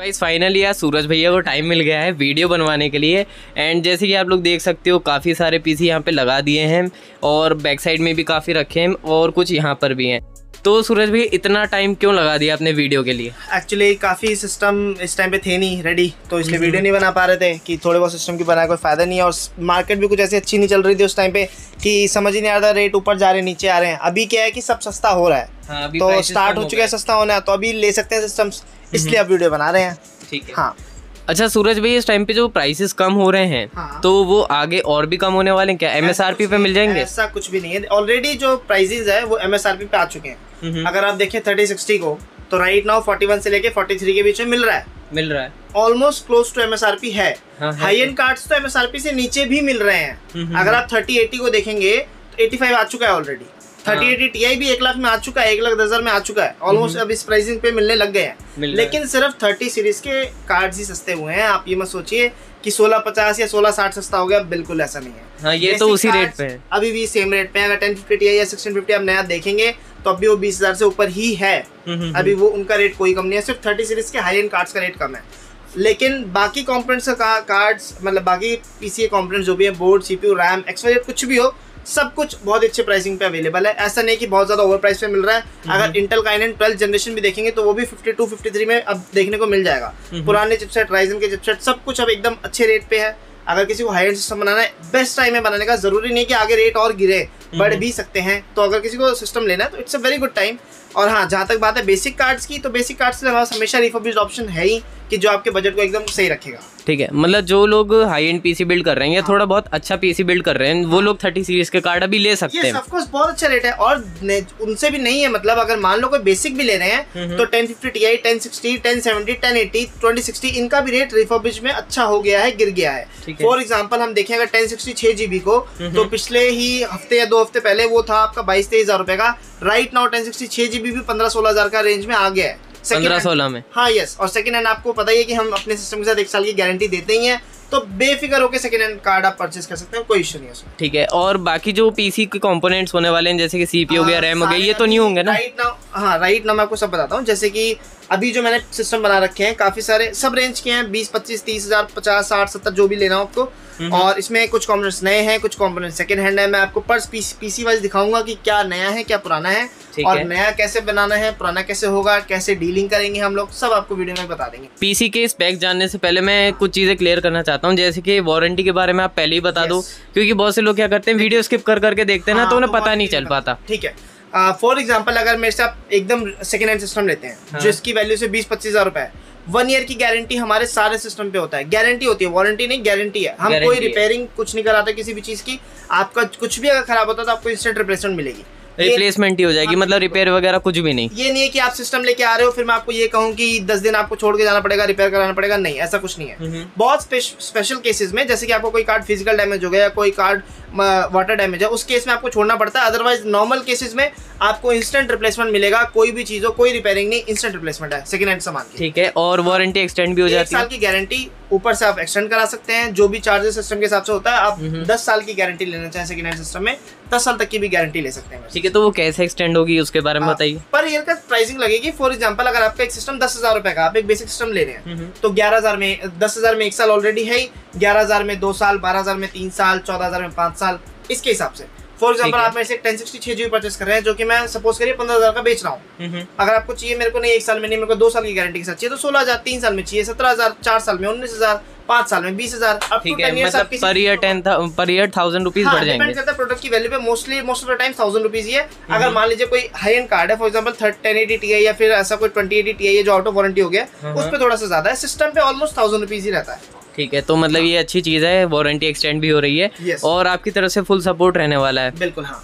Guys finally यार सूरज भैया को टाइम मिल गया है वीडियो बनवाने के लिए। एंड जैसे कि आप लोग देख सकते हो काफ़ी सारे पीसी यहाँ पे लगा दिए हैं और बैक साइड में भी काफ़ी रखे हैं और कुछ यहाँ पर भी हैं। तो सूरज भैया इतना टाइम क्यों लगा दिया आपने वीडियो के लिए? एक्चुअली काफ़ी सिस्टम इस टाइम पे थे नहीं रेडी, तो इसलिए वीडियो नहीं बना पा रहे थे कि थोड़े बहुत सिस्टम की बनाए कोई फ़ायदा नहीं है। और मार्केट भी कुछ ऐसी अच्छी नहीं चल रही थी उस टाइम पे कि समझ ही नहीं आ रहा, रेट ऊपर जा रहे नीचे आ रहे हैं। अभी क्या है कि सब सस्ता हो रहा है, हाँ, तो स्टार्ट हो चुका है सस्ता होना, तो अभी ले सकते हैं सिस्टम्स, इसलिए अब वीडियो बना रहे हैं। ठीक है, हाँ। अच्छा सूरज भाई इस टाइम पे जो प्राइसेस कम हो रहे हैं, हाँ, तो वो आगे और भी कम होने वाले हैं क्या? MSRP पे मिल जाएंगे? ऐसा कुछ भी नहीं है, ऑलरेडी जो प्राइसेस है वो MSRP पे आ चुके हैं। अगर आप देखें 3060 को तो राइट नाउ 41 से लेके 43 के बीच में मिल रहा है ऑलमोस्ट क्लोज टू MSRP है। हाई एंड कार्ड्स तो MSRP से नीचे भी मिल रहे हैं। अगर आप 3080 को देखेंगे तो 85 आ चुका है ऑलरेडी। 3080 Ti भी 1 लाख में आ चुका है, 1,10,000 में आ चुका है ऑलमोस्ट। अब इस प्राइसिंग पे मिलने लग गए हैं, लेकिन सिर्फ 30 सीरीज के कार्ड्स ही सस्ते हुए हैं। आप ये मत सोचिए कि 1650 या 1660 सस्ता हो गया, बिल्कुल ऐसा नहीं है। हाँ, ये तो उसी रेट पे है, अभी भी सेम रेट पे है। अगर 1050 Ti या 1650 आप नया देखेंगे तो अभी वो 20,000 से ऊपर ही है, अभी वो उनका रेट कोई कम नहीं है। सिर्फ 30 सीरीज के हाई एंड कार्ड्स का रेट कम है, लेकिन बाकी कॉम्पोनेंट्स का कार्ड्स मतलब बाकी पीसी कॉम्पोनेंट्स जो भी है, बोर्ड, CPU, रैम, एक्सवाई कुछ भी हो, सब कुछ बहुत अच्छे प्राइसिंग पे अवेलेबल है। ऐसा नहीं कि बहुत ज़्यादा ओवर प्राइस पे मिल रहा है। अगर इंटेल का i9 12th जनरेशन भी देखेंगे तो वो भी 52, 53 में अब देखने को मिल जाएगा। पुराने चिपसेट, राइजन के चिपसेट, सब कुछ अब एकदम अच्छे रेट पे है। अगर किसी को हाई एंड सिस्टम बनाना है, बेस्ट टाइम है बनाने का। जरूरी नहीं कि आगे रेट और गिरे, बढ़ भी सकते हैं। तो अगर किसी को सिस्टम लेना है तो it's a very good time. और हाँ, जहाँ तक बात है बेसिक कार्ड्स की, तो बेसिक कार्ड्स में हमारे हमेशा रिफर्बिश्ड ऑप्शन है ही कि जो आपके बजट को एकदम सही रखेगा। ठीक है, मतलब जो लोग हाई एंड पीसी बिल्ड कर रहे हैं या थोड़ा बहुत अच्छा पीसी बिल्ड कर रहे हैं, वो लोग 30 सीरीज के कार्ड अभी ले सकते हैं। ऑफ कोर्स बहुत अच्छा रेट है। और उनसे भी नहीं है, मतलब अगर मान लो कोई बेसिक भी ले रहे हैं तो 1050 Ti, 1060, 1070, 1080, 2060 इनका भी रेट रिफर्बिश में अच्छा हो गया है, गिर गया है। फॉर एग्जाम्पल हम देखें अगर 1060 6GB को, तो पिछले ही हफ्ते या 2 हफ्ते पहले वो था आपका 22-23 हज़ार रुपए का। राइट नाउ 1060 6GB भी 15-16 हज़ार का रेंज में आ गया है 15-16 में। हाँ यस, और सेकंड हैंड आपको पता ही है कि हम अपने सिस्टम के साथ 1 साल की गारंटी देते ही हैं, तो बेफिक्र होकर सेकंड हैंड कार्ड आप परचेस कर सकते हैं, कोई इशू नहीं है। ठीक है, और बाकी जो पीसी के कंपोनेंट्स होने वाले हैं जैसे कि सीपीयू हो गया, रैम हो गई, ये तो नहीं होंगे ना राइट नाउ? हाँ राइट नाउ मैं आपको सब बताता हूँ। जैसे कि अभी जो मैंने सिस्टम बना रखे हैं काफी सारे, सब रेंज के हैं, 20, 25, 30,000, 50, 60, 70 जो भी लेना हो आपको। और इसमें कुछ कंपोनेंट्स नए हैं, कुछ कंपोनेंट्स सेकंड हैंड है। मैं आपको पर पीसी वाइज दिखाऊंगा कि क्या नया है क्या पुराना है, और नया कैसे बनाना है, पुराना कैसे होगा, कैसे डीलिंग करेंगे हम लोग, सब आपको वीडियो में बता देंगे। पीसी के स्पेक जानने से पहले मैं कुछ चीजें क्लियर करना चाहता हूँ, जैसे कि वारंटी के बारे में आप पहले ही बता दो, क्योंकि बहुत से लोग क्या करते हैं वीडियो स्किप कर करके देखते हैं ना, तो उन्हें पता नहीं चल पाता। ठीक है, फॉर एग्जाम्पल अगर मेरे से आप एकदम सेकेंड हैंड सिस्टम लेते हैं, हाँ, जिसकी वैल्यू से 20-25 हज़ार रुपए है, 1 ईयर की गारंटी हमारे सारे सिस्टम पे होता है। गारंटी होती है, वारंटी नहीं, गारंटी है। हम कोई रिपेयरिंग कुछ नहीं कराते किसी भी चीज़ की। आपका कुछ भी अगर खराब होता है तो आपको इंस्टेंट रिप्लेसमेंट मिलेगी, रिप्लेसमेंट ही हो जाएगी, मतलब रिपेयर वगैरह कुछ भी नहीं। ये नहीं है कि आप सिस्टम लेके आ रहे हो फिर मैं आपको ये कहूँ कि 10 दिन आपको छोड़ के जाना पड़ेगा, रिपेयर कराना पड़ेगा, नहीं, ऐसा कुछ नहीं है। बहुत स्पेशल केसेस में, जैसे कि आपको कोई कार्ड फिजिकल डैमेज हो गया या कोई कार्ड वाटर डैमेज है, उस केस में आपको छोड़ना पड़ता है। अदरवाइज नॉर्मल केसेस में आपको इंस्टेंट रिप्लेसमेंट मिलेगा, कोई भी चीज़ हो, कोई रिपेयरिंग नहीं, इंस्टेंट रिप्लेसमेंट है सेकंड हैंड सामान की। ठीक है, और वारंटी एक्सटेंड भी हो जाती है, 1 साल की गारंटी ऊपर से आप एक्सटेंड करा सकते हैं। जो भी चार्जेस सिस्टम के हिसाब से होता है, आप 10 साल की गारंटी लेना चाहें सेकंड हैंड सिस्टम में, 10 साल तक की भी गारंटी ले सकते हैं। ठीक है, तो वो कैसे एक्सटेंड होगी उसके बारे में बताइए। पर ईयर का प्राइसिंग लगेगी। फॉर एग्जाम्पल अगर आपका एक सिस्टम 10,000 रुपए का, आप एक बेसिक सिस्टम ले रहे हैं, तो 11,000 में, 10,000 में 1 साल ऑलरेडी है, 11,000 में 2 साल, 12,000 में 3 साल, 14,000 में 5 साल, इसके हिसाब से। फॉर एग्जाम्पल आप मेरे से 1060 6GB परचेस कर रहे हैं, जो कि मैं सपोज करिए 15,000 का बेच रहा हूँ। अगर आपको चाहिए मेरे को नहीं 1 साल में, नहीं मेरे को 2 साल की गारंटी के साथ चाहिए, तो 16,000 3 साल में चाहिए, 17,000 4 साल में, 19,000 5 साल में, 20,000। प्रोडक्ट की वैल्यू पे mostly most of the time 1,000 rupees ही है। अगर मान लीजिए कोई हाई एंड कार्ड है, फॉर एग्जाम्पल 1080 Ti या फिर ऐसा कोई 2080 Ti है जो आउट ऑफ वारंटी हो गया, उस पर थोड़ा सा ज्यादा है। सिस्टम पे ऑलमोस्ट 1,000 रुपीज ही रहता है। ठीक है, तो मतलब ये अच्छी चीज है, वारंटी एक्सटेंड भी हो रही है। Yes. और आपकी तरफ से फुल सपोर्ट रहने वाला है। बिल्कुल हाँ,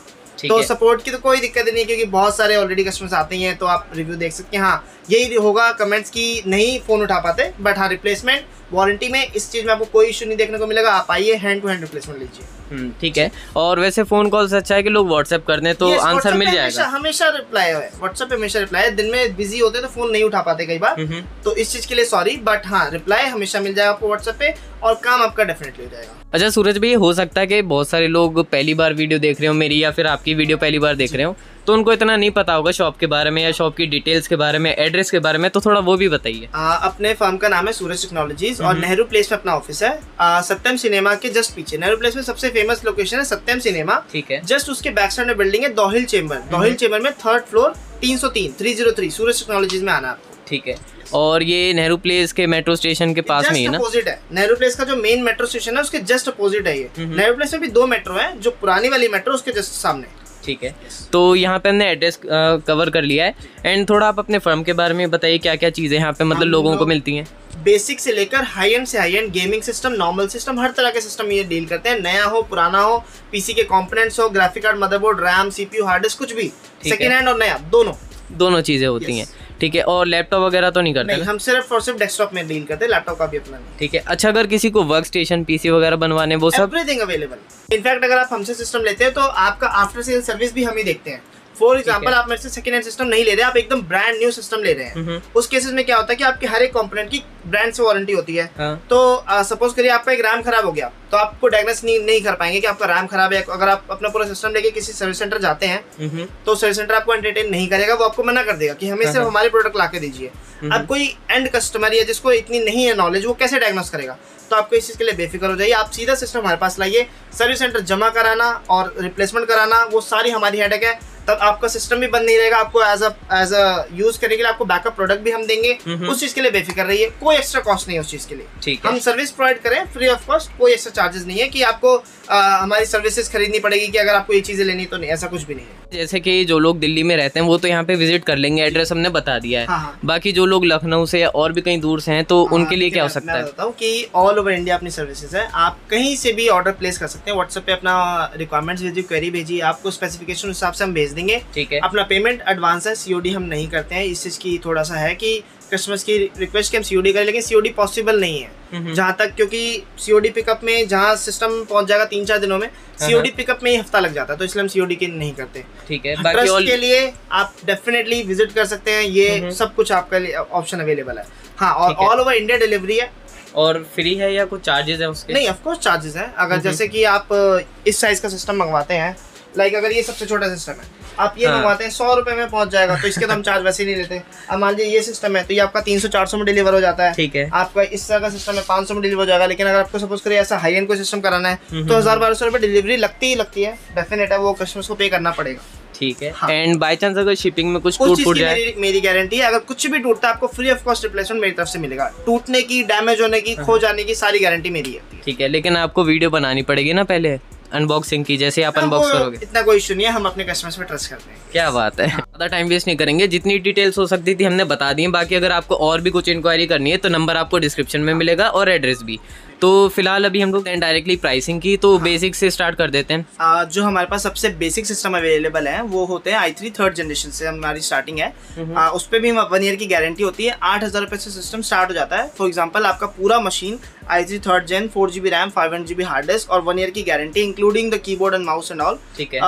तो सपोर्ट की तो कोई दिक्कत नहीं है, क्योंकि बहुत सारे ऑलरेडी कस्टमर्स आते हैं, तो आप रिव्यू देख सकते हैं। हाँ, यही होगा कमेंट्स की नहीं फोन उठा पाते, बट हाँ रिप्लेसमेंट वारंटी में इस चीज में आपको कोई इशू नहीं देखने को मिलेगा। आप आइए, हैंड टू हैंड रिप्लेसमेंट लीजिए। ठीक है, और वैसे फोन कॉल से अच्छा है कि लोग व्हाट्सएप कर दें तो आंसर मिल जाएगा। हमेशा रिप्लाई है व्हाट्सएप पे, हमेशा रिप्लाई है। दिन में बिजी होते तो फोन नहीं उठा पाते कई बार, तो इस चीज के लिए सॉरी, बट हाँ रिप्लाई हमेशा मिल जाएगा आपको व्हाट्सएप पे, और काम आपका डेफिनेटली हो जाएगा। अच्छा सूरज भाई, हो सकता है कि बहुत सारे लोग पहली बार वीडियो देख रहे हो मेरी, या फिर आपकी वीडियो पहली बार देख रहे हो, तो उनको इतना नहीं पता होगा शॉप के बारे में या शॉप की डिटेल्स के बारे में, एड्रेस के बारे में, तो थोड़ा वो भी बताइए। अपने फर्म का नाम है सूरज टेक्नोलॉजीज, और नेहरू प्लेस में अपना ऑफिस है। सत्यम सिनेमा के जस्ट पीछे, नेहरू प्लेस में सबसे फेमस लोकेशन है सत्यम सिनेमा। ठीक है, जस्ट उसके बैक साइड में बिल्डिंग है दोहिल चेंबर। दोहिल चेंबर में 3rd फ्लोर 303 सूरज टेक्नोलॉजीज में आना आपको। ठीक है, और ये नेहरू प्लेस के मेट्रो स्टेशन के पास में ही ना, अपोजिट है। नेहरू प्लेस का जो मेन मेट्रो स्टेशन है उसके जस्ट अपोजिट है ये। नेहरू प्लेस में भी 2 मेट्रो है, जो पुरानी वाली मेट्रो उसके जस्ट सामने। ठीक है, तो यहाँ पे हमने एड्रेस कवर कर लिया है। एंड थोड़ा आप अपने फर्म के बारे में बताइए, क्या क्या चीज़ें यहाँ पे मतलब लोगों को मिलती हैं। बेसिक से लेकर हाई एंड से high end, gaming system, normal system, हर तरह के सिस्टम ये डील करते हैं। नया हो, पुराना हो, पीसी के कंपोनेंट्स हो, graphic card, motherboard, RAM, CPU, hard disk, कुछ भी, सेकेंड हैंड और नया दोनों चीज़ें होती हैं। ठीक है, और लैपटॉप वगैरह तो नहीं करते नहीं, हम सिर्फ और सिर्फ डेस्कटॉप में डील करते हैं, लैपटॉप का भी अपना नहीं। ठीक है, अच्छा अगर किसी को वर्क स्टेशन, पीसी वगैरह बनवाने, वो सब एवरीथिंग अवेलेबल। इनफैक्ट अगर आप हमसे सिस्टम लेते हैं तो आपका आफ्टर सेल सर्विस भी हम ही देखते हैं। फॉर एग्जाम्पल आप मेरे से सेकंड हैंड सिस्टम नहीं ले रहे, आप एकदम ब्रांड न्यू सिस्टम ले रहे हैं, उस केसेस में क्या होता है कि आपके हर एक कंपोनेंट की ब्रांड से वारंटी होती है। तो सपोज करिए आपका एक रैम खराब हो गया, तो आपको डायग्नोस नहीं कर पाएंगे कि आपका रैम खराब है। अगर आप अपना पूरा सिस्टम लेके किसी सर्विस सेंटर जाते हैं तो सर्विस सेंटर आपको एंटरटेन नहीं करेगा, वो आपको मना कर देगा कि हमें सिर्फ हमारे प्रोडक्ट ला के दीजिए। अब कोई एंड कस्टमर या जिसको इतनी नहीं है नॉलेज, वो कैसे डायग्नोस करेगा? तो आपको इस चीज़ के लिए बेफिक्र हो जाइए, आप सीधा सिस्टम हमारे पास लाइए, सर्विस सेंटर जमा कराना और रिप्लेसमेंट कराना वो सारी हमारी हेडेक है। तब आपका सिस्टम भी बंद नहीं रहेगा, आपको एज अ यूज करने के लिए आपको बैकअप प्रोडक्ट भी हम देंगे। उस चीज़ के लिए बेफिक्र रहिए, कोई एक्स्ट्रा कॉस्ट नहीं है उस चीज़ के लिए। ठीक है, हम सर्विस प्रोवाइड करें फ्री ऑफ कॉस्ट, कोई एक्स्ट्रा चार्जेस नहीं है कि आपको हमारी सर्विसेज खरीदनी पड़ेगी कि अगर आपको ये चीज़ें लेनी तो नहीं, ऐसा कुछ भी नहीं है। जैसे कि जो लोग दिल्ली में रहते हैं वो तो यहाँ पे विजिट कर लेंगे, एड्रेस हमने बता दिया है। बाकी जो लोग लखनऊ से और भी कहीं दूर से हैं तो उनके लिए क्या हो सकता है? मैं बताता हूँ कि ऑल ओवर इंडिया अपनी सर्विसेज है, आप कहीं से भी ऑर्डर प्लेस कर सकते हैं। व्हाट्सएप पे अपना रिक्वायरमेंट्स भेजिए, क्वेरी भेजिए, आपको स्पेसिफिकेशन हिसाब से हम भेज देंगे। ठीक है, अपना पेमेंट एडवांस है, सीओडी हम नहीं करते हैं। इस चीज़ की थोड़ा सा है कि कस्टमर्स की रिक्वेस्ट कि हम सीओडी करें, लेकिन सीओडी पॉसिबल नहीं है जहाँ तक, क्योंकि सीओडी पिकअप में जहाँ सिस्टम पहुँच जाएगा 3-4 दिनों में, सीओडी पिकअप में ही हफ्ता लग जाता है, तो इसलिए हम सीओडी के नहीं करते। ठीक है, बाकी ऑल के लिए आप डेफिनेटली विजिट कर सकते हैं, ये सब कुछ आपका ऑप्शन अवेलेबल है। हाँ, और ऑल ओवर इंडिया डिलीवरी है, और फ्री है या कुछ चार्जेस है उसके? नहीं, ऑफ कोर्स चार्जेस हैं। अगर जैसे कि आप इस साइज का सिस्टम मंगवाते हैं, लाइक अगर ये सबसे छोटा सिस्टम है, आप ये मंगवाते हैं 100 रुपए में पहुंच जाएगा, तो इसके तो हम चार्ज वैसे नहीं लेते। अब मान लीजिए ये सिस्टम है तो ये आपका 300-400 में डिलीवर हो जाता है। ठीक है, आपका इस तरह का सिस्टम है 500 में डिलीवर हो जाएगा। लेकिन अगर आपको सपोज करिए ऐसा हाई एंड कोई सिस्टम कराना है तो 1000-1200 रुपये डिलीवरी लगती है, डेफिनेट है, वो कस्टमर्स को पे करना पड़ेगा। ठीक है, एंड बाय चांस अगर शिपिंग में कुछ टूट फूट जाए, मेरी गारंटी है अगर कुछ भी टूटता है आपको फ्री ऑफ कॉस्ट रिप्लेसमेंट मेरी तरफ से मिलेगा। टूटने की, डैमेज होने की, खो जाने की सारी गारंटी मेरी है। ठीक है, लेकिन आपको वीडियो बनानी पड़ेगी ना पहले अनबॉक्सिंग की, जैसे आप अनबॉक्स करोगे। इतना कोई इशू नहीं है, हम अपने कस्टमर्स पे ट्रस्ट करते हैं। क्या बात है, ज़्यादा टाइम वेस्ट नहीं करेंगे, जितनी डिटेल्स हो सकती थी हमने बता दी। बाकी अगर आपको और भी कुछ इंक्वायरी करनी है तो नंबर आपको डिस्क्रिप्शन में मिलेगा और एड्रेस भी। तो फिलहाल अभी हम लोग डायरेक्टली प्राइसिंग की तो बेसिक से स्टार्ट कर देते हैं। जो हमारे पास सबसे बेसिक सिस्टम अवेलेबल है वो होते हैं i3 3rd जनरेशन से हमारी स्टार्टिंग है। उस पर भी 1 ईयर की गारंटी होती है। 8,000 रुपये से सिस्टम स्टार्ट हो जाता है। फॉर एग्जाम्पल आपका पूरा machine i3 3rd Gen, 4GB RAM, 500GB hard disk और 1 ईयर की guarantee including the keyboard and mouse and all. ठीक है,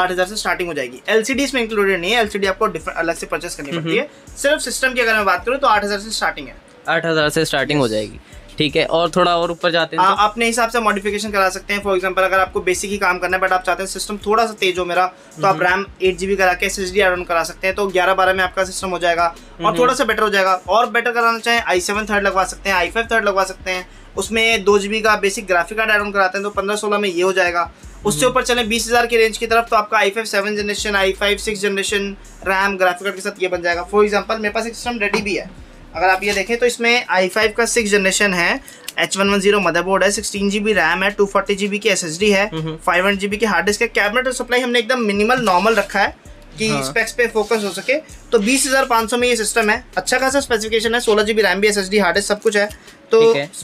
8,000 से स्टार्टिंग हो जाएगी। LCD इसमें इंक्लूडेड नहीं है, LCD आपको अलग से परचेस करनी पड़ती है। सिर्फ सिस्टम की अगर मैं बात करूँ तो 8,000 से स्टार्टिंग है। 8,000 से स्टार्टिंग हो जाएगी। ठीक है, और थोड़ा और ऊपर जाते हैं तो अपने हिसाब से मॉडिफिकेशन करा सकते हैं। फॉर एग्जांपल अगर आपको बेसिक ही काम करना है बट आप चाहते हैं सिस्टम थोड़ा सा तेज हो मेरा, तो आप रैम 8GB करा के SSD ऐड ऑन करा सकते हैं, तो 11-12 में आपका सिस्टम हो जाएगा और थोड़ा सा बेटर हो जाएगा। और बेटर कराना चाहें i7 3rd लगवा सकते हैं, i5 3rd लगवा सकते हैं। उसमें 2GB का basic graphic card add on कराते हैं तो 15-16 में ये हो जाएगा। उससे ऊपर चलें 20,000 के रेंज की तरफ तो आपका i5 7 generation i5 6 generation RAM graphic card के साथ ये बन जाएगा। फॉर एग्जांपल मेरे पास एक सिस्टम रेडी भी है, अगर आप ये देखें तो इसमें i5 का 6 जनरेशन है, H110 मदरबोर्ड है, 16GB रैम है, 240GB की SSD है, 500GB की हार्ड डिस्क है। कैबिनेट और सप्लाई हमने एकदम मिनिमल नॉर्मल रखा है कि स्पेक्स पे फोकस हो सके। तो 20,500 में ये सिस्टम है, अच्छा खासा स्पेसिफिकेशन है, 16GB रैम भी, SSD हार्ड डिस्क सब कुछ है। तो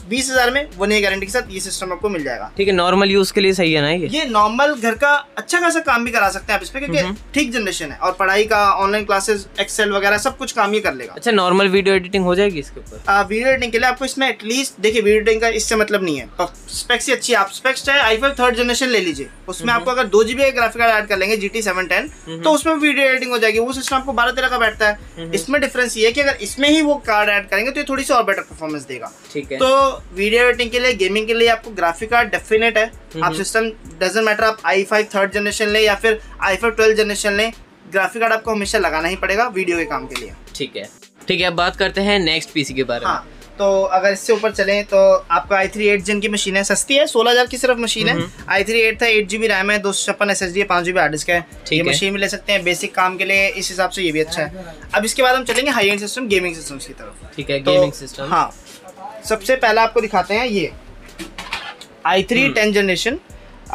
20,000 में वन ईयर गारंटी के साथ ये सिस्टम आपको मिल जाएगा। ठीक है, नॉर्मल यूज के लिए सही है ना ये नॉर्मल घर का अच्छा खासा काम भी करा सकते हैं आप इस पे, क्योंकि ठीक जनरेशन है और पढ़ाई का, ऑनलाइन क्लासेस, एक्सेल वगैरह सब कुछ काम ये कर लेगा। अच्छा, नॉर्मल वीडियो एडिटिंग हो जाएगी इसके ऊपर। वीडियो एडिटिंग के लिए आपको इसमें एटलीस्ट, देखिए वीडियो एडिटिंग का इससे मतलब नहीं है, स्पेक्स ही अच्छी है। आप स्पेक्स चाहे i5 3rd जनरेशन ले लीजिए, उसमें आपको अगर 2GB का ग्राफिक कार्ड ऐड कर लेंगे GT710 तो उसमें वीडियो एडिटिंग हो जाएगी। वो सिस्टम आपको 12-13 का बैठता है, इसमें डिफरेंस ये है कि अगर इसमें ही वो कार्ड ऐड करेंगे तो ये थोड़ी सी और बेटर परफॉर्मेंस देगा। तो वीडियो एडिटिंग के लिए, गेमिंग के लिए आपको ग्राफिक कार्ड डेफिनेट है। आप सिस्टम डजंट मैटर, आप i5 3rd जनरेशन लें या फिर i5 12 जनरेशन लें, ग्राफिक कार्ड आपको हमेशा लगाना ही पड़ेगा वीडियो के काम के लिए। ठीक है, अब बात करते हैं नेक्स्ट पीसी के बारे में। तो अगर इससे ऊपर चलें तो आपका i3 8th Gen की मशीन है, सस्ती है, 16,000 की सिर्फ मशीन है। i3 8th है, 8GB रैम है, 256 SSD है, 5GB हार्ड डिस्क है। ये मशीन भी ले सकते हैं बेसिक काम के लिए, इस हिसाब से ये भी अच्छा है। अब इसके बाद हम चलेंगे high end system, gaming system की तरफ। ठीक है, गेमिंग सिस्टम सबसे पहला आपको दिखाते हैं ये i3 10 जनरेशन।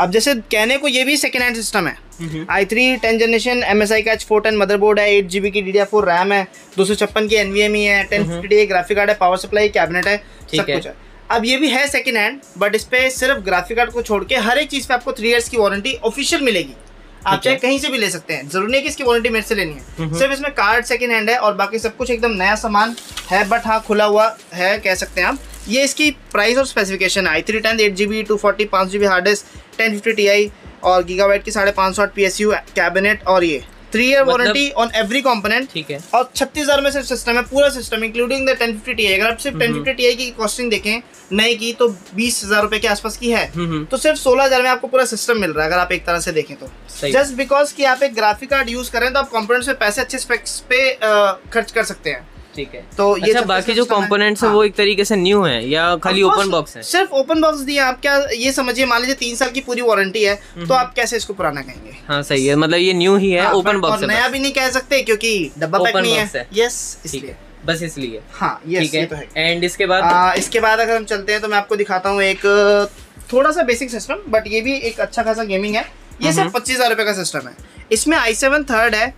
अब जैसे कहने को ये भी सेकेंड हैंड सिस्टम है। i3 10 जनरेशन MSI का H410 मदरबोर्ड है, 8GB की DDR4 रैम है, 256 की NVMe है, 1050Ti ग्राफिक कार्ड है, पावर सप्लाई, कैबिनेट है, सब कुछ है। अब ये भी है सेकेंड हैंड, बट इस पे सिर्फ ग्राफिक कार्ड को छोड़ के हर एक चीज़ पे आपको 3 इयर्स की वारंटी ऑफिशियल मिलेगी। आप चाहे कहीं से भी ले सकते हैं, जरूरी नहीं कि इसकी वारंटी मेरे से लेनी है। सिर्फ इसमें कार्ड सेकंड हैंड है और बाकी सब कुछ एकदम नया सामान है, बट हाँ खुला हुआ है कह सकते हैं आप। ये इसकी प्राइस और स्पेसिफिकेशन है, i3 10 8GB 240 5GB hard disk, 1050Ti और गीगाबाइट की 5.5 वाट PSU कैबिनेट, और ये 3 year warranty on every component. ठीक है, और 36,000 में सिर्फ सिस्टम है, पूरा सिस्टम इंक्लूडिंग द 1050Ti। अगर आप सिर्फ 1050Ti की कॉस्टिंग देखें नई की तो 20,000 रुपए के आसपास की है। तो सिर्फ 16,000 में आपको पूरा सिस्टम मिल रहा है अगर आप एक तरह से देखें तो। जस्ट बिकॉज कि आप एक ग्राफिक कार्ड यूज करें तो आप कॉम्पोनेंट्स पे पैसे अच्छे स्पेक्स पे खर्च कर सकते हैं। ठीक है, तो ये अच्छा, बाकी जो कंपोनेंट्स हैं वो एक तरीके से न्यू हैं या खाली ओपन बॉक्स हैं? सिर्फ ओपन बॉक्स दिए आप, क्या ये समझिए, मान लीजिए 3 साल की पूरी वारंटी है तो आप कैसे इसको पुराना कहेंगे? हाँ सही है, मतलब ये न्यू ही है, ओपन बॉक्स है, नया भी नहीं कह सकते क्योंकि डब्बा पैक नहीं है। यस, इसलिए बस इसलिए ठीक है। एंड इसके बाद अगर हम चलते हैं तो मैं आपको दिखाता हूँ एक थोड़ा सा बेसिक सिस्टम, बट ये भी एक अच्छा खासा गेमिंग है। ये सिर्फ 25,000 रुपये का सिस्टम है, इसमें i7 3rd है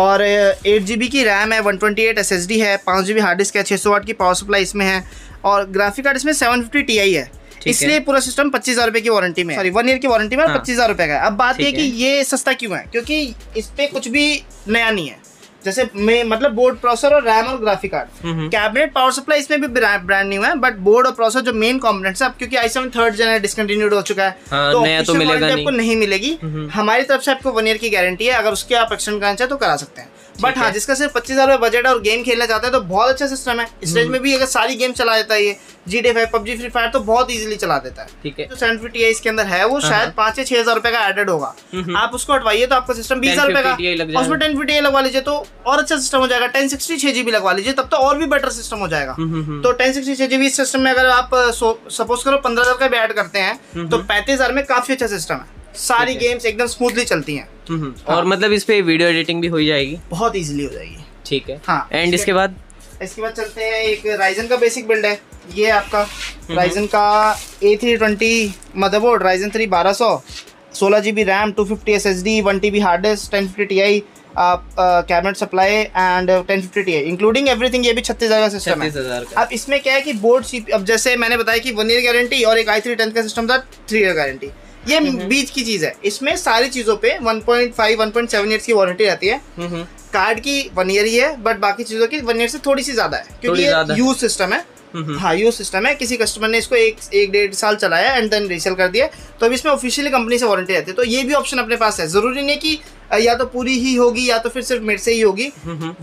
और 8GB की रैम है, 128 SSD है, 5GB हार्ड डिस्क है, 600 वाट की पावर सप्लाई इसमें है और ग्राफिक कार्ड इसमें 750 Ti है। इसलिए पूरा सिस्टम 25,000 रुपये की वारंटी में, सॉरी 1 ईयर की वारंटी में 25,000 रुपये का है। अब बात यह कि ये सस्ता क्यों है, क्योंकि इस पर कुछ भी नया नहीं है। जैसे मैं मतलब बोर्ड, प्रोसेसर और रैम और graphic card, cabinet, power supply इसमें भी ब्रांड न्यू है, बट बोर्ड और प्रोसेसर जो मेन कॉम्पोनेंट्स है, अब क्योंकि i7 3rd जनरेशन डिसकंटिन्यूड हो चुका है तो नया तो मिलेगा नहीं, आपको नहीं मिलेगी। हमारी तरफ से आपको 1 ईयर की गारंटी है, अगर उसके आप एक्सटेंड करना चाहे तो करा सकते हैं। बट हाँ, जिसका सिर्फ 25,000 बजट है और गेम खेलना चाहता है तो बहुत अच्छा सिस्टम है। इस रेंज में भी अगर सारी गेम चला देता है, ये GTA 5, PUBG, Free Fire तो बहुत इजीली चला देता है। ठीक है, तो 750Ti इसके अंदर है, वो शायद 5 से 6,000 रुपए का एडेड होगा। आप उसको हटवाइए तो आपका सिस्टम 20,000 रुपए का, उसमें 1050Ti लगवा लीजिए तो और अच्छा सिस्टम हो जाएगा। 1060 6GB लगवा लीजिए, तब तो और भी बेटर सिस्टम हो जाएगा। तो 1060 6GB इस सिस्टम में अगर आप सपोज करो 15,000 का भी ऐड करते हैं तो 35,000 में काफी अच्छा सिस्टम है। सारी गेम्स एकदम स्मूथली चलती हैं और मतलब इस पे वीडियो एडिटिंग भी हो जाएगी, बहुत इजीली हो जाएगी। ठीक है, एंड इसके बाद चलते हैं, एक राइजन का बेसिक बिल्ड है। ये आपका राइजन का A320 motherboard, Ryzen 3 1200, 16GB RAM, 250 SSD, 1TB hard disk, 1050Ti cabinet supply and 1050Ti including everything. ये भी 36,000 का सिस्टम है। अब इसमें क्या है कि बोर्ड, अब जैसे मैंने बताया कि 1 ईयर गारंटी और एक i3 10th का सिस्टम था 3 ईयर गारंटी, ये बीच की चीज है। इसमें सारी चीजों पे 1.7 ईयर्स की वारंटी रहती है। कार्ड की 1 ईयर ही है, बट बाकी चीजों की 1 ईयर से थोड़ी सी ज्यादा है क्योंकि ये यूज सिस्टम है। हाँ, यूज सिस्टम है, किसी कस्टमर ने इसको 1-1.5 साल चलाया एंड देन रीसेल कर दिया, तो अब इसमें ऑफिशियली कंपनी से वारंटी रहती है। तो ये भी ऑप्शन अपने पास है, जरूरी नहीं कि या तो पूरी ही होगी या तो फिर सिर्फ मेरे से ही होगी।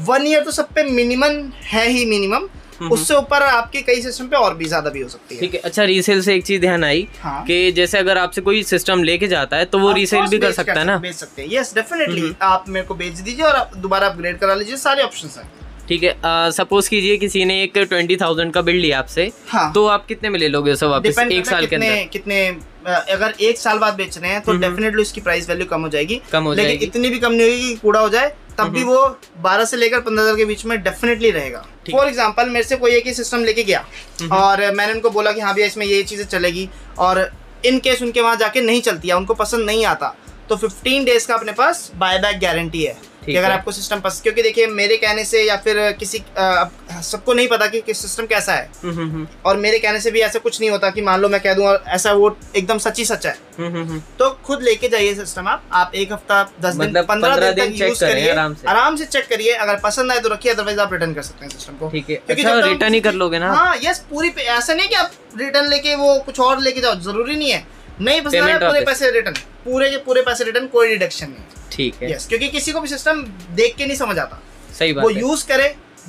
1 ईयर तो सब पे मिनिमम है ही, मिनिमम उससे ऊपर आपके कई सिस्टम पे और भी ज्यादा भी हो सकती है। ठीक है, अच्छा रीसेल से एक चीज ध्यान आई कि जैसे अगर आपसे कोई सिस्टम लेके जाता है तो वो रीसेल भी कर सकता है ना, बेच सकते हैं। यस डेफिनेटली, आप मेरे को बेच दीजिए और आप दोबारा अपग्रेड करा लीजिए, सारे ऑप्शंस हैं। ठीक है, सपोज कीजिए किसी ने एक 20,000 का बिल लिया आपसे, तो आप कितने में ले लोगे सब वापस एक साल के अंदर? कितने अगर एक साल बाद बेच रहे हैं तो डेफिनेटली उसकी प्राइस वैल्यू कम हो जाएगी, लेकिन इतनी भी कम नहीं होगी कि कूड़ा हो जाए, तब भी वो 12 से लेकर 15,000 के बीच में डेफिनेटली रहेगा। फॉर एग्जाम्पल मेरे से कोई एक ही सिस्टम लेके गया और मैंने उनको बोला कि हाँ भैया इसमें ये चीज़ें चलेगी, और इन केस उनके वहाँ जाके नहीं चलती है, उनको पसंद नहीं आता, तो 15 डेज का अपने पास बायबैक गारंटी है कि अगर आपको सिस्टम पसंद, क्योंकि देखिए मेरे कहने से या फिर किसी सबको नहीं पता कि सिस्टम कैसा है, और मेरे कहने से भी ऐसा कुछ नहीं होता कि मान लो मैं कह दूं और ऐसा वो एकदम सच्ची सच्चा है। तो खुद लेके जाइए सिस्टम, आप एक हफ्ता 10 दिन 15 दिन तक यूज करिए, आराम से चेक करिए, अगर पसंद आए तो रखिए, अदरवाइज आप रिटर्न कर सकते हैं सिस्टम को, क्योंकि रिटर्न ही कर लोगे ना। हाँ यस, पूरी ऐसा नहीं कि आप रिटर्न लेके वो कुछ और लेके जाओ, जरूरी नहीं है, नहीं पसंद आया पूरे पैसे रिटर्न, पूरे के पूरे पैसे रिटर्न, कोई डिडक्शन नहीं, ठीक है। यस, क्योंकि किसी को भी सिस्टम देख के नहीं समझ आता, सही बात, वो यूज करे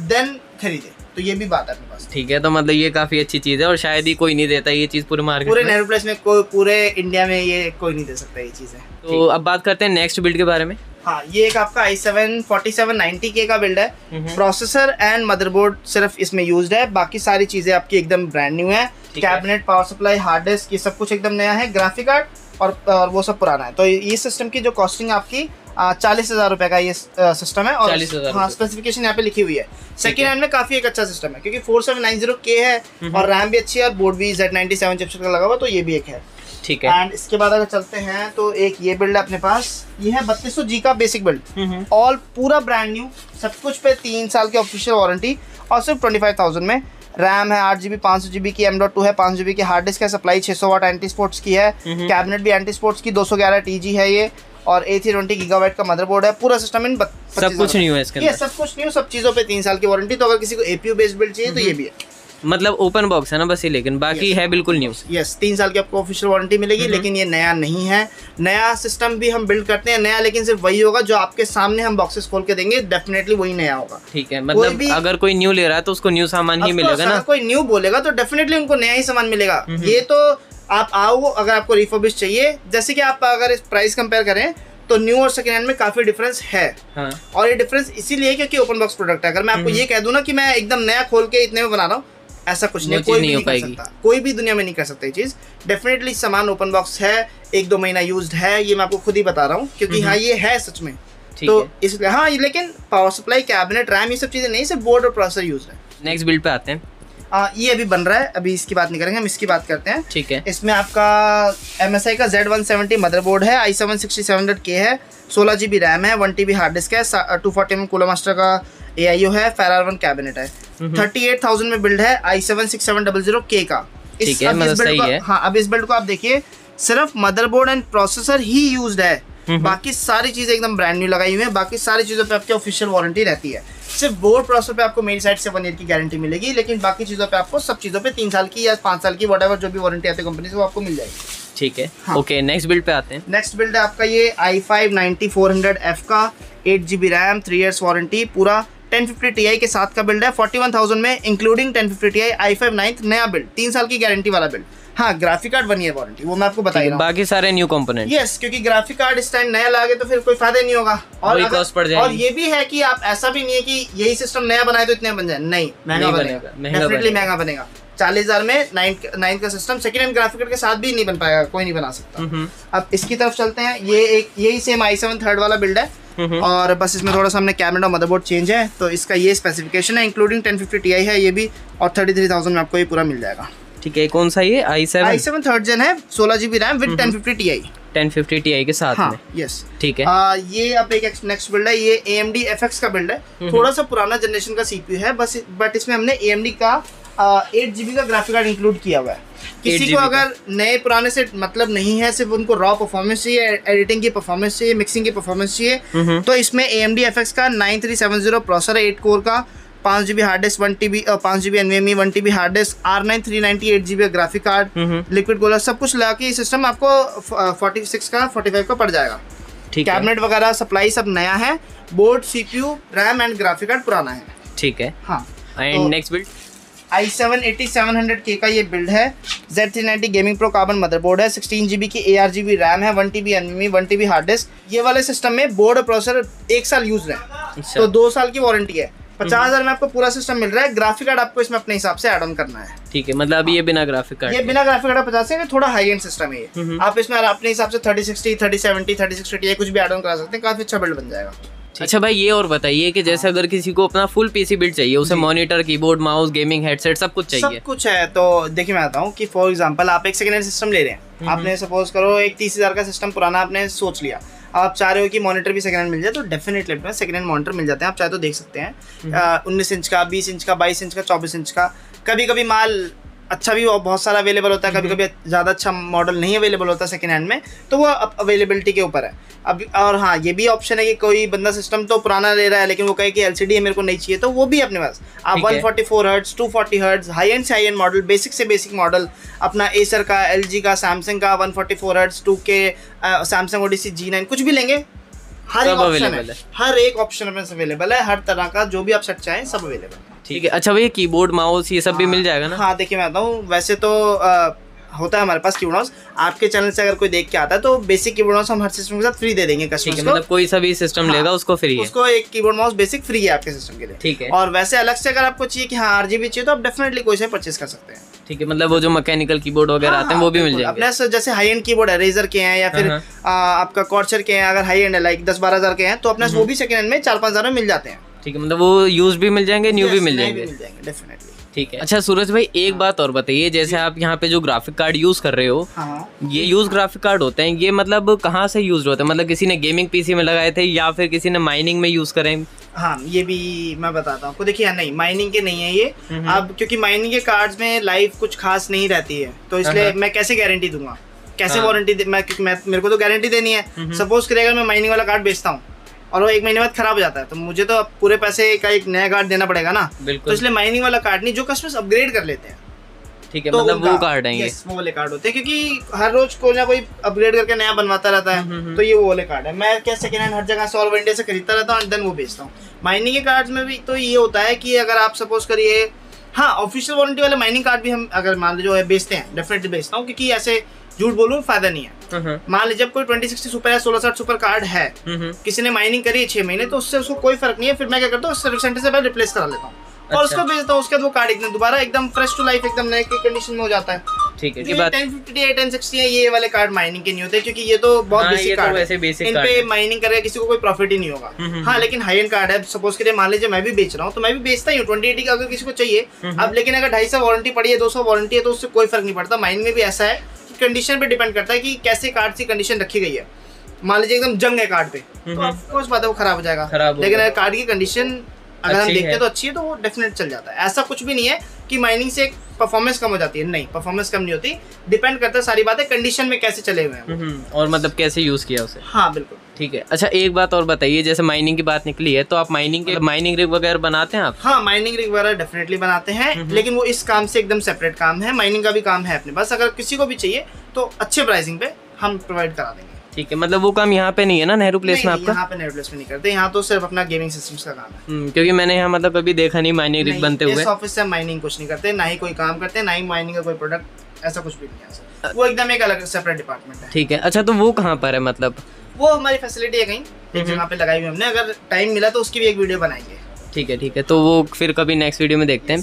देन खरीदे, तो ये भी बात है आपके पास, ठीक है। तो मतलब ये काफी अच्छी चीज है और शायद ही कोई नहीं देता ये चीज पूरे मार्केट, पूरे नेहरू प्लेस में, पूरे इंडिया में ये कोई नहीं दे सकता ये चीज है। तो अब बात करते हैं नेक्स्ट बिल्ड के बारे में। हाँ, ये एक आपका i7 4790K का बिल्ड है, प्रोसेसर एंड मदरबोर्ड सिर्फ इसमें यूज्ड है, बाकी सारी चीजें आपकी एकदम ब्रांड न्यू है, cabinet, power supply, hard disk, ये सब कुछ एकदम नया है, ग्राफिक कार्ड और वो सब पुराना है। तो ये सिस्टम की जो कॉस्टिंग आपकी 40,000 रुपए का ये सिस्टम है, और हाँ स्पेसिफिकेशन यहाँ पे लिखी हुई है। सेकंड हैंड में काफी एक अच्छा सिस्टम है, क्योंकि 4790K है और रैम भी अच्छी है और बोर्ड भी Z97 चिपसेट का लगा हुआ, तो ये भी एक है, ठीक है। एंड इसके बाद अगर चलते हैं तो एक ये बिल्ड है अपने पास, ये है 3200G का बेसिक बिल्ड, ऑल पूरा ब्रांड न्यू, सब कुछ पे 3 साल की ऑफिशियल वारंटी, और सिर्फ 25,000 में। रैम है 8GB 500GB की, M.2 है 5GB की, हार्ड डिस्क है, सप्लाई 600 वाट एंटी स्पोर्ट्स की है, कैबिनेट भी एंटी स्पोर्ट्स की, 211 TG है ये, और A320 गीगावाइट का मदरबोर्ड है, पूरा सिस्टम इन सब कुछ न्यू है इसके अंदर, ये सब कुछ न्यू, सब चीज़ों पे 3 साल की वारंटी। तो अगर किसी को APU बेस्ड बिल्ड चाहिए तो ये भी है, मतलब ओपन बॉक्स है ना बस ये, लेकिन बाकी है बिल्कुल न्यू। यस, 3 साल की आपको ऑफिशियल वारंटी मिलेगी, लेकिन ये नया नहीं है, नया सिस्टम भी हम बिल्ड करते हैं नया, लेकिन सिर्फ वही होगा जो आपके सामने हम बॉक्सेस खोल के देंगे, डेफिनेटली वही नया होगा, ठीक है। मतलब अगर कोई न्यू ले रहा है तो उसको न्यू सामान ही मिलेगा ना, कोई न्यू बोलेगा तो डेफिनेटली उनको नया ही सामान मिलेगा। ये तो आप आओ, अगर आपको रिफर्बिश चाहिए, जैसे कि आप अगर प्राइस कंपेयर करें तो न्यू और सेकंड हैंड में काफी डिफरेंस है, हाँ। और ये डिफरेंस इसीलिए क्योंकि ओपन बॉक्स प्रोडक्ट है। अगर मैं आपको ये कह दूं ना कि मैं एकदम नया खोल के इतने में बना रहा हूँ, ऐसा कुछ नहीं, कोई हो पाएगी, कोई भी दुनिया में नहीं कर सकता ये चीज। डेफिनेटली सामान ओपन बॉक्स है, 1-2 महीना यूज्ड है, ये मैं आपको खुद ही बता रहा हूँ, क्योंकि हाँ ये है सच में, तो इसलिए हाँ। लेकिन पावर सप्लाई, कैबिनेट, रैम, ये सब चीजें नहीं, सिर्फ बोर्ड और प्रोसेसर यूज है। नेक्स्ट बिल्ड पे आते हैं, ये अभी बन रहा है, अभी इसकी बात नहीं करेंगे, हम इसकी बात करते हैं, ठीक है। इसमें आपका MSI का Z170 मदरबोर्ड है, i7 6700K है, 16GB रैम है, 1TB हार्ड डिस्क है, 240mm कूलर मास्टर का AIO है, Ferrar 1 कैबिनेट है, 38,000 में बिल्ड है i7 6700K का, ठीक है, मतलब सही है। हाँ, अब इस बिल्ड को आप देखिए, सिर्फ मदरबोर्ड एंड प्रोसेसर ही यूज्ड है, बाकी सारी चीजें एकदम ब्रांड न्यू लगाई हुई है, बाकी सारी चीजों पे आपकी ऑफिशियल वारंटी रहती है। सिर्फ बोर्ड प्रोसेसर पे आपको मेरी साइड से 1 ईयर की गारंटी मिलेगी, लेकिन बाकी चीजों पे आपको, सब चीजों पे 3 साल की या 5 साल की, व्हाटएवर जो भी वारंटी आती है कंपनी से, वो आपको मिल जाएगी, ठीक है। ओके, नेक्स्ट बिल्ड पे आते हैं। नेक्स्ट बिल्ड है आपका ये i5 9400F का, 8GB रैम, 3 ईयर्स वारंटी, पूरा 1050Ti के साथ का बिल्ड है, 41,000 में इंक्लूडिंग 1050Ti i5 9th, नया बिल्ड, 3 साल की गारंटी वाला बिल्ड। हाँ, ग्राफिक कार्ड 1 ईयर वारंटी, वो मैं आपको बता ही रहा हूँ, बाकी सारे न्यू कंपोनेंट। यस, क्योंकि ग्राफिक कार्ड इस टाइम नया लागे तो फिर कोई फायदा नहीं होगा, और ये भी है कि आप, ऐसा भी नहीं है कि यही सिस्टम नया बनाए तो इतने बन जाए, नहीं, महंगा बनेगा, डेफिनेटली महंगा बनेगा, 40,000 में 9th का system, second hand graphic card के साथ भी नहीं बन पाएगा, कोई नहीं बना सकता। अब इसकी तरफ चलते हैं, ये एक यही सेम i7 3rd वाला बिल्ड है, और बस इसमें थोड़ा सा हमने कैबिनेट और मदरबोर्ड चेंज है, तो इसका ये स्पेसिफिकेशन है, इंक्लूडिंग 1050Ti है ये भी, और 33,000 में आपको ये पूरा मिल जाएगा, ठीक है। कौन सा ये i7 3rd gen है, 16GB रैम विद 1050Ti के साथ, हाँ, में। यस, ठीक है। ये अब एक नेक्स्ट बिल्ड है, ये AMD FX का बिल्ड है, थोड़ा सा पुराना जनरेशन का CPU है बस, बट इसमें हमने AMD का 8GB का ग्राफिक कार्ड इंक्लूड किया हुआ है। किसी को अगर नए पुराने से मतलब नहीं है, सिर्फ उनको रॉ परफॉर्मेंस चाहिए, एडिटिंग की परफॉर्मेंस चाहिए, मिक्सिंग की परफॉर्मेंस चाहिए, तो इसमें AMD FX का 9370 प्रोसेसर है, 8 कोर का, 5GB hard disk, 5GB NVMe, 1TB hard disk, R9 398GB graphic card, liquid cooler, सब कुछ लगा के ये सिस्टम आपको 45 का पड़ जाएगा, ठीक है। कैबिनेट वगैरह, सप्लाई सब नया है, board, CPU, RAM and graphic card पुराना है, ठीक है। हाँ, and next build i7 8700K का ये बिल्ड है, Z390 gaming pro carbon motherboard है, 16GB की ARGB रैम है, 1TB NVMe, 1TB hard disk. ये वाले सिस्टम में बोर्ड और प्रोसेसर 1 साल यूज रहे हैं, तो 2 साल की वारंटी है, 50,000 में आपको पूरा सिस्टम मिल रहा है। ग्राफिक कार्ड आपको इसमें अपने हिसाब से ऐड ऑन करना है, ठीक है। मतलब ये बिना ग्राफिक कार्ड, ये बिना ग्राफिक कार्ड 50,000 थोड़ा हाई एंड सिस्टम है ये। आप इसमें अपने हिसाब से 3060, 3070, 3060 ये कुछ भी ऐड ऑन करा सकते हैं, काफी अच्छा बिल्ड बन जाएगा। अच्छा भाई ये और बताइए कि जैसे अगर किसी को अपना फुल पीसी बिल्ड चाहिए, उसे monitor, keyboard, mouse, gaming headset सब कुछ चाहिए, सब कुछ है, तो देखिए मैं बताऊं कि फॉर एग्जांपल आप एक सेकंड हैंड सिस्टम ले रहे हैं, आपने सपोज करो एक 30,000 का सिस्टम पुराना आपने सोच लिया, आप चाह रहे हो कि मॉनिटर भी सेकंड हैंड मिल जाए, तो डेफिनेटली अपने सेकंड हैंड मॉनिटर मिल जाते हैं। आप चाहे तो देख सकते हैं 19 इंच का, 20 इंच का, 22 इंच का, 24 इंच का। कभी कभी माल अच्छा भी बहुत सारा अवेलेबल होता है, कभी कभी ज़्यादा अच्छा मॉडल नहीं अवेलेबल होता सेकंड हैंड में, तो वो अवेलेबिलिटी के ऊपर है अब। और हाँ ये भी ऑप्शन है कि कोई बंदा सिस्टम तो पुराना ले रहा है लेकिन वो कहे कि LCD है मेरे को नहीं चाहिए, तो वो भी अपने पास आप 144 हर्ट्स, 240 हर्ट्स, हाई एंड से हाई एंड मॉडल, बेसिक से बेसिक मॉडल अपना एसर का, LG का, सैमसंग का 144 hertz, 2K, Samsung Odissi G9 कुछ भी लेंगे, हर एक ऑप्शन है, हर एक ऑप्शन अपने से अवेलेबल है, हर तरह का जो भी आप सेट चाहें सब अवेलेबल है, ठीक है। अच्छा भैया कीबोर्ड, माउस ये सब भी मिल जाएगा ना? हाँ देखिए मैं बताता हूँ, वैसे तो होता है हमारे पास कीबोर्ड माउस, आपके चैनल से अगर कोई देख के आता है तो बेसिक कीबोर्ड माउस हम हर सिस्टम के साथ फ्री दे देंगे कस्टमर को, मतलब कोई सभी सिस्टम लेगा उसको फ्री है, उसको एक कीबोर्ड माउस बेसिक फ्री है आपके सिस्टम के लिए, ठीक है। और वैसे अलग से अगर आपको चाहिए कि हाँ RGB चाहिए तो आप डेफिनेटली कोई से परचेस कर सकते हैं, ठीक है। मतलब वो जो मैकेनिकल कीबोर्ड वगैरह आते हैं वो भी मिल जाएंगे अपने, जैसे हाई एंड कीबोर्ड है, रेजर के हैं या फिर आपका कॉर्सर के हैं, अगर हाई एंड है लाइक 10-12 हज़ार के हैं तो अपने वो भी सेकंड हैंड में 4-5 हज़ार में मिल जाते हैं, ठीक है। मतलब वो यूज भी मिल जाएंगे, न्यू भी मिल जाएंगे, डेफिनेटली, ठीक है। अच्छा सूरज भाई एक बात और बताइए, जैसे आप यहाँ पे जो ग्राफिक कार्ड यूज कर रहे हो, ये यूज ग्राफिक कार्ड होते हैं, ये मतलब कहाँ से यूज होते हैं? मतलब किसी ने गेमिंग पीसी में लगाए थे या फिर किसी ने माइनिंग में यूज करें? हाँ ये भी मैं बताता हूँ आपको। देखिए नहीं माइनिंग के नहीं है ये, अब क्योंकि माइनिंग के कार्ड्स में लाइफ कुछ खास नहीं रहती है, तो इसलिए मैं कैसे गारंटी दूंगा, कैसे वारंटी, मेरे को तो गारंटी देनी है। सपोज करिएगा मैं माइनिंग वाला कार्ड बेचता हूँ और वो एक महीने बाद खराब हो जाता है, तो मुझे तो अब पूरे पैसे का एक नया कार्ड देना पड़ेगा ना, तो इसलिए माइनिंग वाला कार्ड नहीं, जो कस्टमर्स अपग्रेड कर लेते हैं, ठीक है, तो मतलब वो कार्ड है, यस वो वाले कार्ड होते हैं, क्योंकि हर रोज कोई ना कोई अपग्रेड करके नया बनवाता रहता है, तो ये वो वाले कार्ड है। मैं क्या सेकंड हैंड हर जगह से ऑल इंडिया से खरीदता रहता हूँ, देन वो बेचता हूँ। माइनिंग के कार्ड्स में भी तो ये होता है कि अगर आप सपोज करिए, हाँ ऑफिशियल वारंटी वाले माइनिंग कार्ड भी हम अगर मान लो जो है बेचते हैं, डेफिनेटली बेचता हूँ, क्योंकि ऐसे झूठ बोलूं फायदा नहीं है। मान लीजिए जब कोई 2060 सुपर या 1660 सुपर कार्ड है, किसी ने माइनिंग करी 6 महीने, तो उससे उसको कोई फर्क नहीं है, फिर मैं क्या करता हूँ सर्विस सेंटर से मैं रिप्लेस करा लेता हूँ और उसको भेजता हूँ, उसके बाद वो कार्ड एकदम दोबारा एकदम फ्रेश टू लाइफ एकदम नए कंडीशन में हो जाता है, ठीक है। 1050 Ti, 1060 है, ये वाले कार्ड माइनिंग के नहीं होते क्योंकि ये तो बहुत बेसिक कार्ड है, इन पे माइनिंग करके किसी को कोई प्रॉफिट ही नहीं होगा। हाँ लेकिन हाई एंड कार्ड है, सपोज करिए मान लीजिए मैं भी बेच रहा हूँ, तो मैं भी बेचता ही हूँ 2080 का अगर किसी को चाहिए अब, लेकिन अगर 250 वारंटी पड़ी है, 200 वारंटी है, तो उससे कोई फर्क नहीं पड़ता। माइनिंग में भी ऐसा है, कंडीशन पे डिपेंड करता है कि कैसे कार्ड की कंडीशन रखी गई है। मान लीजिए एकदम जंग है कार्ड पे तो ऑफ कोर्स बात है वो खराब हो जाएगा, लेकिन अगर कार्ड की कंडीशन अगर हम देखते हैं तो अच्छी है, तो वो डेफिनेट चल जाता है। ऐसा कुछ भी नहीं है कि माइनिंग से परफॉर्मेंस कम हो जाती है, नहीं, परफॉर्मेंस कम नहीं होती, डिपेंड करता है सारी बातें कंडीशन में कैसे चले हुए हैं और मतलब कैसे यूज किया उसे। हाँ बिल्कुल ठीक है। अच्छा एक बात और बताइए, जैसे माइनिंग की बात निकली है तो आप माइनिंग रिग वगैरह बनाते हैं आप? हाँ माइनिंग रिग वगैरह डेफिनेटली बनाते हैं, लेकिन वो इस काम से एकदम सेपरेट काम है। माइनिंग का भी काम है अपने पास, अगर किसी को भी चाहिए तो अच्छे प्राइसिंग पे हम प्रोवाइड करा देंगे, ठीक है। मतलब वो काम यहाँ पे नहीं है ना नेहरू प्लेस में आपका? यहाँ पे नेहरू प्लेस में नहीं करते, यहाँ तो सिर्फ अपना गेमिंग सिस्टम्स का काम है, क्योंकि मैंने यहाँ मतलब कभी देखा नहीं माइनिंग रिग बनते हुए। इस ऑफिस से माइनिंग कुछ नहीं करते, ना ही कोई काम करते, ना ही माइनिंग का कोई प्रोडक्ट, ऐसा कुछ भी नहीं है, वो एकदम एक अलग सेपरेट डिपार्टमेंट है, ठीक है। अच्छा तो वो कहाँ पर है? मतलब वो हमारी फैसिलिटी है कहीं एक जगह पे लगाई हुई हमने, अगर टाइम मिला तो उसकी भी एक वीडियो बनाएंगे, ठीक है, ठीक है। तो वो फिर कभी नेक्स्ट वीडियो में देखते हैं।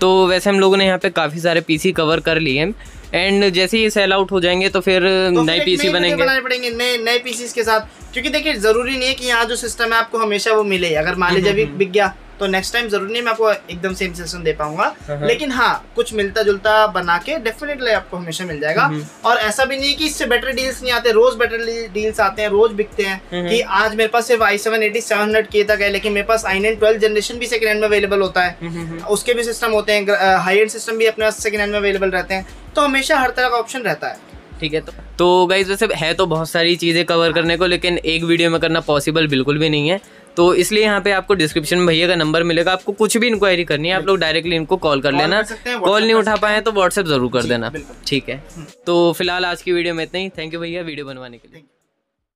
तो वैसे हम लोगों ने यहाँ पे काफ़ी सारे पीसी कवर कर लिए हैं, एंड जैसे ही सेल आउट हो जाएंगे तो फिर नए पीसी बनेंगे, बनाने पड़ेंगे नए पीसीस के साथ, क्योंकि देखिए ज़रूरी नहीं है कि यहाँ जो सिस्टम है आपको हमेशा वो मिले। अगर मान लीजिए अभी बिक गया तो नेक्स्ट टाइम जरूरी नहीं मैं आपको एकदम सेम सिस्टम दे पाऊंगा, लेकिन हाँ कुछ मिलता जुलता बना के डेफिनेटली आपको हमेशा मिल जाएगा। और ऐसा भी नहीं कि इससे बेटर डील्स नहीं आते, रोज बेटर डील्स आते हैं, रोज बिकते हैं कि आज मेरे पास सिर्फ i7 8700K तक है, लेकिन मेरे पास i9 12th जनरेशन भी सेकंड हैंड में अवेलेबल होता है, उसके भी सिस्टम होते हैं, हाई एंड सिस्टम भी अपने सेकंड हैंड में अवेलेबल रहते हैं, तो हमेशा हर तरह का ऑप्शन रहता है, ठीक है। तो गाइज वैसे है तो बहुत सारी चीज़ें कवर करने को, लेकिन एक वीडियो में करना पॉसिबल बिल्कुल भी नहीं है, तो इसलिए यहाँ पे आपको डिस्क्रिप्शन में भैया का नंबर मिलेगा, आपको कुछ भी इंक्वायरी करनी है आप लोग डायरेक्टली इनको कॉल कर लेना, कॉल नहीं उठा पाए तो व्हाट्सएप जरूर कर देना, ठीक है। तो फिलहाल आज की वीडियो में इतना ही, थैंक यू भैया वीडियो बनवाने के लिए।